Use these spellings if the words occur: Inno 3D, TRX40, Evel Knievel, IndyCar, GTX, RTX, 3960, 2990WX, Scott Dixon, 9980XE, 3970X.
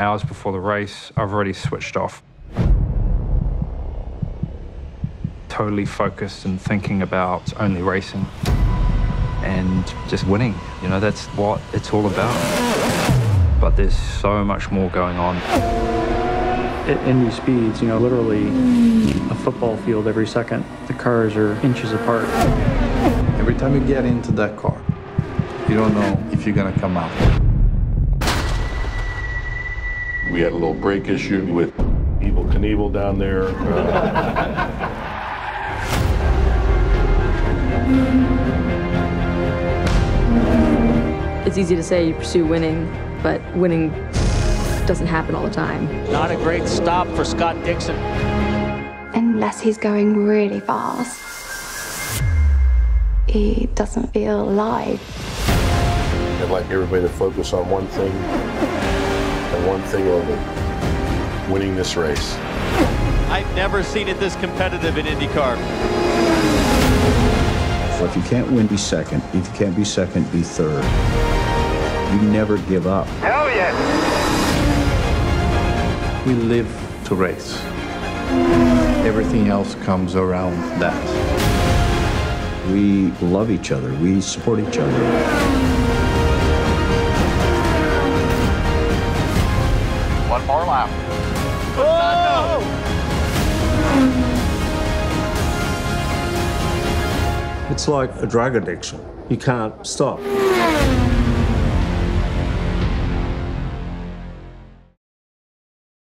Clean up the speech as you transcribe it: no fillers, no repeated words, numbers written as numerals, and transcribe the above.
hours before the race, I've already switched off. Totally focused and thinking about only racing and just winning. You know, that's what it's all about. But there's so much more going on. At Indy speeds, you know, literally a football field every second. The cars are inches apart. Every time you get into that car, you don't know if you're gonna come out. We had a little brake issue with Evel Knievel down there. It's easy to say you pursue winning, but winning doesn't happen all the time. Not a great stop for Scott Dixon. Unless he's going really fast, he doesn't feel alive. I'd like everybody to focus on one thing, and one thing only: winning this race. I've never seen it this competitive in IndyCar. If you can't win, be second. If you can't be second, be third. You never give up. Hell yes! We live to race. Everything else comes around that. We love each other. We support each other. One more lap. Oh! It's like a drug addiction. You can't stop.